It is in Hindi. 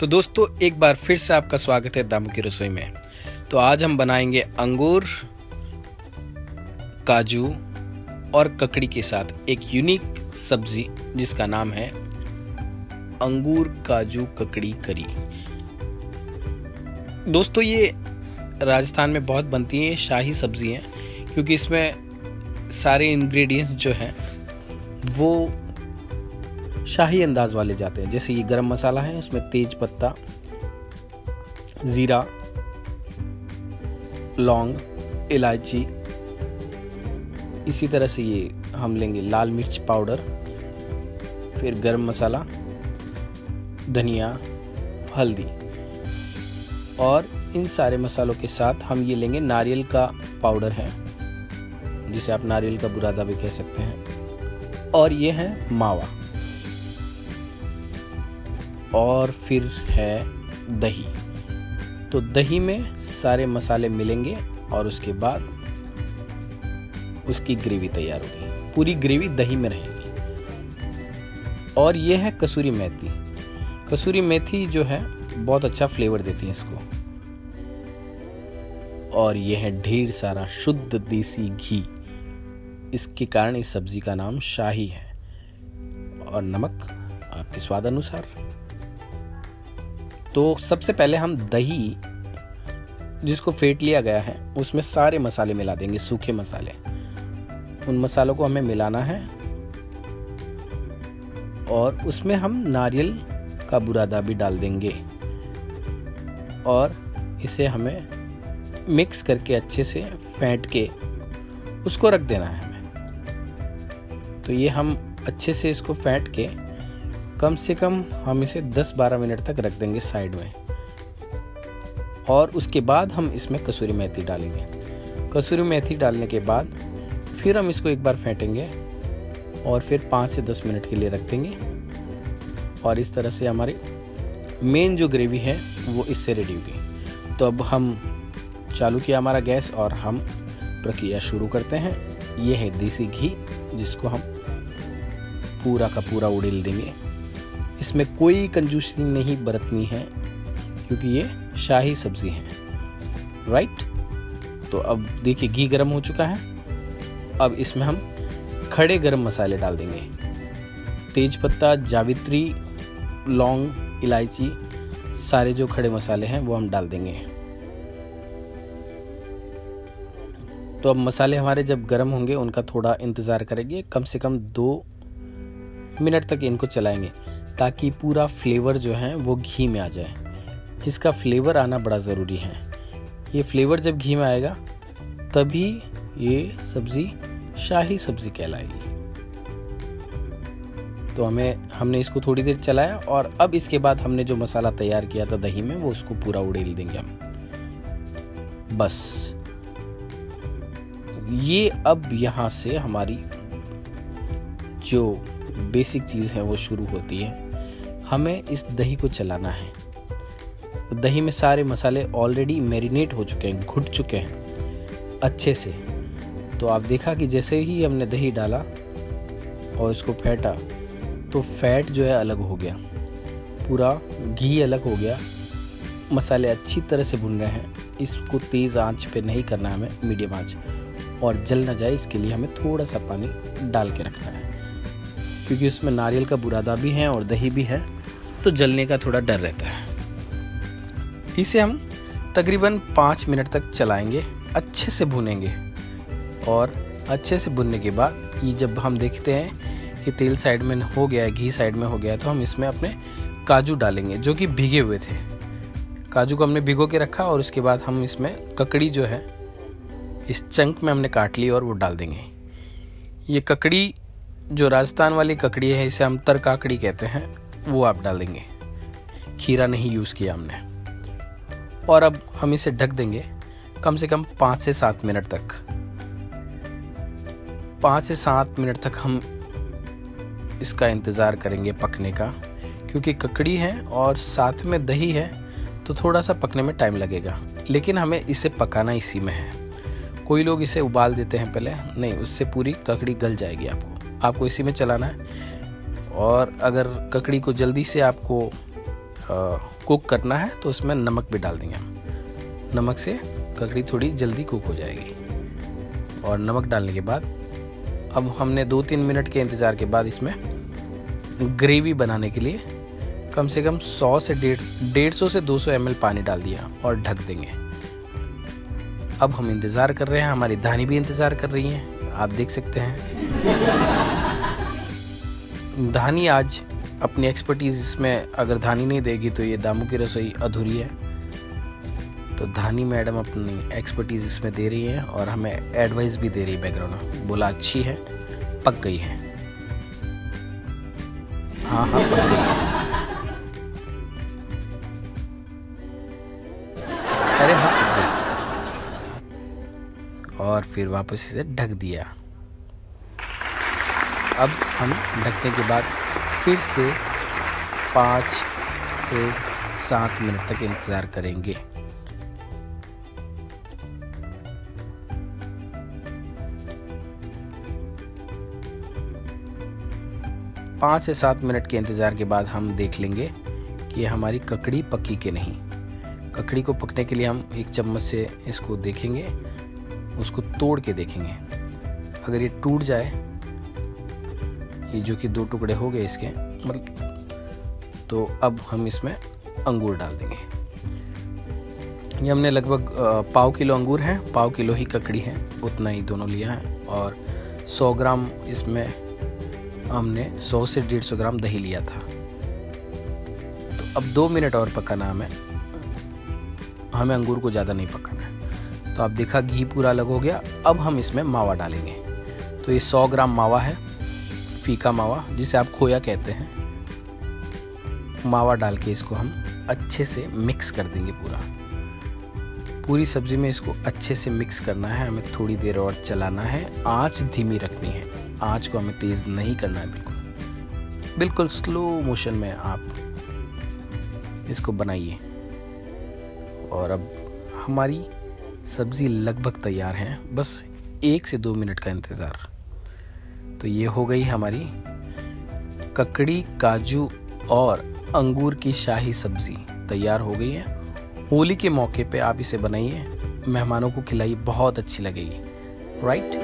तो दोस्तों एक बार फिर से आपका स्वागत है दामू की रसोई में। तो आज हम बनाएंगे अंगूर, काजू और ककड़ी के साथ एक यूनिक सब्जी जिसका नाम है अंगूर काजू ककड़ी करी। दोस्तों ये राजस्थान में बहुत बनती है, शाही सब्जी है क्योंकि इसमें सारे इंग्रेडिएंट्स जो हैं वो शाही अंदाज वाले जाते हैं। जैसे ये गरम मसाला है, उसमें तेज पत्ता, जीरा, लौंग, इलायची, इसी तरह से ये हम लेंगे लाल मिर्च पाउडर, फिर गरम मसाला, धनिया, हल्दी और इन सारे मसालों के साथ हम ये लेंगे नारियल का पाउडर है जिसे आप नारियल का बुरादा भी कह सकते हैं, और ये है मावा, और फिर है दही। तो दही में सारे मसाले मिलेंगे और उसके बाद उसकी ग्रेवी तैयार होगी। पूरी ग्रेवी दही में रहेगी। और ये है कसूरी मेथी। कसूरी मेथी जो है बहुत अच्छा फ्लेवर देती है इसको। और यह है ढेर सारा शुद्ध देसी घी, इसके कारण इस सब्जी का नाम शाही है। और नमक आपके स्वाद अनुसार। तो सबसे पहले हम दही जिसको फेंट लिया गया है उसमें सारे मसाले मिला देंगे, सूखे मसाले। उन मसालों को हमें मिलाना है और उसमें हम नारियल का बुरादा भी डाल देंगे और इसे हमें मिक्स करके अच्छे से फेंट के उसको रख देना है हमें। तो ये हम अच्छे से इसको फेंट के कम से कम हम इसे 10-12 मिनट तक रख देंगे साइड में। और उसके बाद हम इसमें कसूरी मेथी डालेंगे। कसूरी मेथी डालने के बाद फिर हम इसको एक बार फेंटेंगे और फिर 5 से 10 मिनट के लिए रख देंगे। और इस तरह से हमारी मेन जो ग्रेवी है वो इससे रेडी होगी। तो अब हम चालू किया हमारा गैस और हम प्रक्रिया शुरू करते हैं। ये है देसी घी जिसको हम पूरा का पूरा उड़ेल देंगे। इसमें कोई कंजूसी नहीं बरतनी है क्योंकि ये शाही सब्जी है, राइट। तो अब देखिए घी गर्म हो चुका है। अब इसमें हम खड़े गर्म मसाले डाल देंगे, तेज पत्ता, जावित्री, लौंग, इलायची, सारे जो खड़े मसाले हैं वो हम डाल देंगे। तो अब मसाले हमारे जब गर्म होंगे उनका थोड़ा इंतज़ार करेंगे, कम से कम 2 मिनट तक इनको चलाएंगे ताकि पूरा फ्लेवर जो है वो घी में आ जाए। इसका फ्लेवर आना बड़ा ज़रूरी है। ये फ्लेवर जब घी में आएगा तभी ये सब्ज़ी शाही सब्ज़ी कहलाएगी। तो हमने इसको थोड़ी देर चलाया और अब इसके बाद हमने जो मसाला तैयार किया था दही में वो उसको पूरा उड़ेल देंगे हम, बस। ये अब यहाँ से हमारी जो बेसिक चीज़ है वो शुरू होती है। हमें इस दही को चलाना है। दही में सारे मसाले ऑलरेडी मैरिनेट हो चुके हैं, घुट चुके हैं अच्छे से। तो आप देखा कि जैसे ही हमने दही डाला और इसको फेंटा तो फैट जो है अलग हो गया, पूरा घी अलग हो गया। मसाले अच्छी तरह से भुन रहे हैं। इसको तेज़ आंच पे नहीं करना है हमें, मीडियम आंच। और जल ना जाए इसके लिए हमें थोड़ा सा पानी डाल के रखना है क्योंकि उसमें नारियल का बुरादा भी है और दही भी है, तो जलने का थोड़ा डर रहता है। इसे हम तकरीबन 5 मिनट तक चलाएंगे, अच्छे से भुनेंगे। और अच्छे से भुनने के बाद ये जब हम देखते हैं कि तेल साइड में हो गया है, घी साइड में हो गया है, तो हम इसमें अपने काजू डालेंगे जो कि भीगे हुए थे। काजू को हमने भिगो के रखा और उसके बाद हम इसमें ककड़ी जो है इस चंक में हमने काट ली और वो डाल देंगे। ये ककड़ी जो राजस्थान वाली ककड़ी है, इसे हम तरकाकड़ी कहते हैं, वो आप डाल देंगे। खीरा नहीं यूज़ किया हमने। और अब हम इसे ढक देंगे कम से कम 5 से 7 मिनट तक। 5 से 7 मिनट तक हम इसका इंतज़ार करेंगे पकने का, क्योंकि ककड़ी है और साथ में दही है तो थोड़ा सा पकने में टाइम लगेगा। लेकिन हमें इसे पकाना इसी में है। कोई लोग इसे उबाल देते हैं पहले, नहीं, उससे पूरी ककड़ी गल जाएगी। आपको इसी में चलाना है। और अगर ककड़ी को जल्दी से आपको कुक करना है तो उसमें नमक भी डाल देंगे हम। नमक से ककड़ी थोड़ी जल्दी कुक हो जाएगी। और नमक डालने के बाद अब हमने 2-3 मिनट के इंतज़ार के बाद इसमें ग्रेवी बनाने के लिए कम से कम 100 से 150 से 200 ml पानी डाल दिया और ढक देंगे। अब हम इंतज़ार कर रहे हैं, हमारी धानी भी इंतज़ार कर रही हैं, आप देख सकते हैं। धानी आज अपनी एक्सपर्टीज़ इसमें, अगर धानी नहीं देगी तो ये दामू की रसोई अधूरी है। तो धानी मैडम अपनी एक्सपर्टीज़ इसमें दे रही है और हमें एडवाइस भी दे रही है बैकग्राउंड में। बोला अच्छी है, पक गई है। हाँ, पक गई है। अरे हाँ, पक गई। और फिर वापस इसे ढक दिया। अब हम ढकने के बाद फिर से 5 से 7 मिनट तक इंतज़ार करेंगे। पाँच से सात मिनट के इंतज़ार के बाद हम देख लेंगे कि हमारी ककड़ी पकी कि नहीं। ककड़ी को पकने के लिए हम एक चम्मच से इसको देखेंगे, उसको तोड़ के देखेंगे। अगर ये टूट जाए, ये जो कि 2 टुकड़े हो गए इसके, मतलब, तो अब हम इसमें अंगूर डाल देंगे। ये हमने लगभग 1/4 किलो अंगूर है, 1/4 किलो ही ककड़ी है, उतना ही दोनों लिया है। और 100 ग्राम इसमें हमने 100 से 150 ग्राम दही लिया था। तो अब 2 मिनट और पकाना हमें अंगूर को ज़्यादा नहीं पकाना है। तो आप देखा घी पूरा अलग हो गया। अब हम इसमें मावा डालेंगे। तो ये 100 ग्राम मावा है, फीका मावा, जिसे आप खोया कहते हैं। मावा डाल के इसको हम अच्छे से मिक्स कर देंगे। पूरी सब्ज़ी में इसको अच्छे से मिक्स करना है। हमें थोड़ी देर और चलाना है। आँच धीमी रखनी है, आँच को हमें तेज़ नहीं करना है। बिल्कुल स्लो मोशन में आप इसको बनाइए। और अब हमारी सब्ज़ी लगभग तैयार है, बस 1 से 2 मिनट का इंतज़ार। तो ये हो गई हमारी ककड़ी, काजू और अंगूर की शाही सब्ज़ी तैयार हो गई है। होली के मौके पे आप इसे बनाइए, मेहमानों को खिलाइए, बहुत अच्छी लगेगी। राइट।